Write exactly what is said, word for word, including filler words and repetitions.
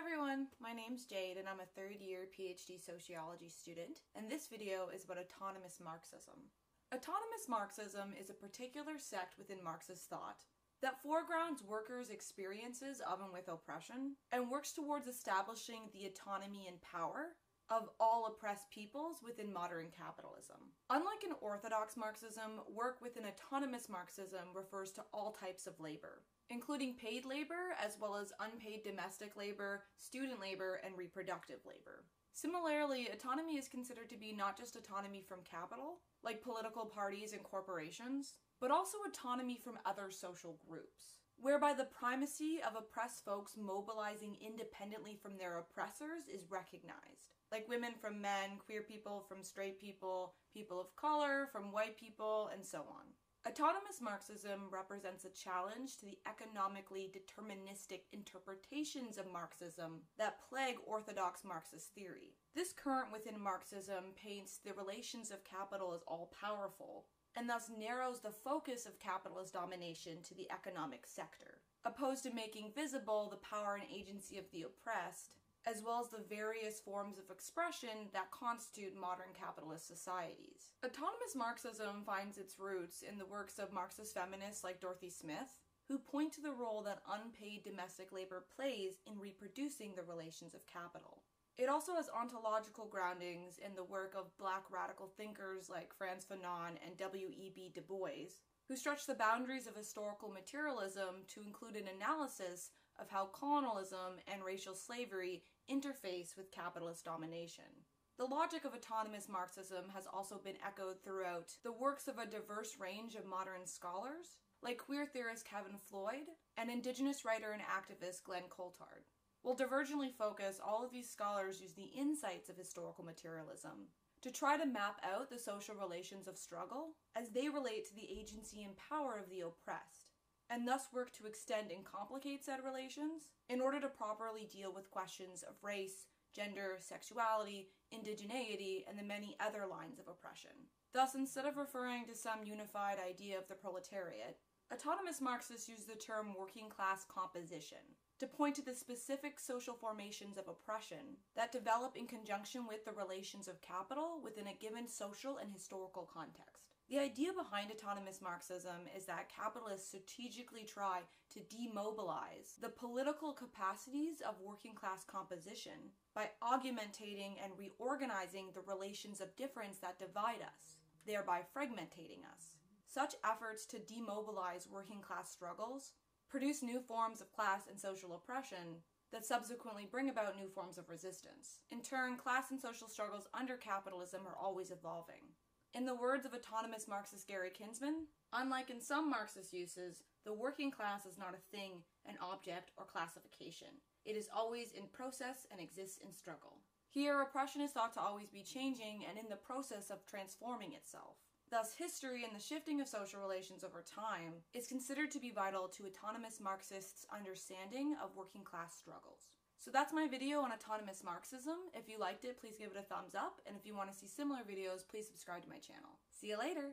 everyone, my name's Jade and I'm a third year PhD sociology student, and this video is about autonomist Marxism. Autonomist Marxism is a particular sect within Marxist thought that foregrounds workers' experiences of and with oppression and works towards establishing the autonomy and power of all oppressed peoples within modern capitalism. Unlike an orthodox Marxism, work within autonomist Marxism refers to all types of labor, including paid labor as well as unpaid domestic labor, student labor, and reproductive labor. Similarly, autonomy is considered to be not just autonomy from capital, like political parties and corporations, but also autonomy from other social groups, whereby the primacy of oppressed folks mobilizing independently from their oppressors is recognized, like women from men, queer people from straight people, people of color from white people, and so on. Autonomist Marxism represents a challenge to the economically deterministic interpretations of Marxism that plague orthodox Marxist theory. This current within Marxism paints the relations of capital as all-powerful, and thus narrows the focus of capitalist domination to the economic sector, opposed to making visible the power and agency of the oppressed, as well as the various forms of expression that constitute modern capitalist societies. Autonomist Marxism finds its roots in the works of Marxist feminists like Dorothy Smith, who point to the role that unpaid domestic labor plays in reproducing the relations of capital. It also has ontological groundings in the work of Black radical thinkers like Frantz Fanon and W E B Du Bois, who stretch the boundaries of historical materialism to include an analysis of how colonialism and racial slavery interface with capitalist domination. The logic of autonomist Marxism has also been echoed throughout the works of a diverse range of modern scholars, like queer theorist Kevin Floyd and Indigenous writer and activist Glenn Coulthard. While divergently focused, all of these scholars use the insights of historical materialism to try to map out the social relations of struggle as they relate to the agency and power of the oppressed, and thus work to extend and complicate said relations in order to properly deal with questions of race, gender, sexuality, indigeneity, and the many other lines of oppression. Thus, instead of referring to some unified idea of the proletariat, autonomist Marxists use the term working class composition to point to the specific social formations of oppression that develop in conjunction with the relations of capital within a given social and historical context. The idea behind autonomist Marxism is that capitalists strategically try to demobilize the political capacities of working class composition by augmentating and reorganizing the relations of difference that divide us, thereby fragmentating us. Such efforts to demobilize working class struggles produce new forms of class and social oppression that subsequently bring about new forms of resistance. In turn, class and social struggles under capitalism are always evolving. In the words of autonomist Marxist Gary Kinsman, unlike in some Marxist uses, the working class is not a thing, an object, or classification. It is always in process and exists in struggle. Here, oppression is thought to always be changing and in the process of transforming itself. Thus, history and the shifting of social relations over time is considered to be vital to autonomist Marxists' understanding of working class struggles. So that's my video on autonomist Marxism. If you liked it, please give it a thumbs up, and if you want to see similar videos, please subscribe to my channel. See you later!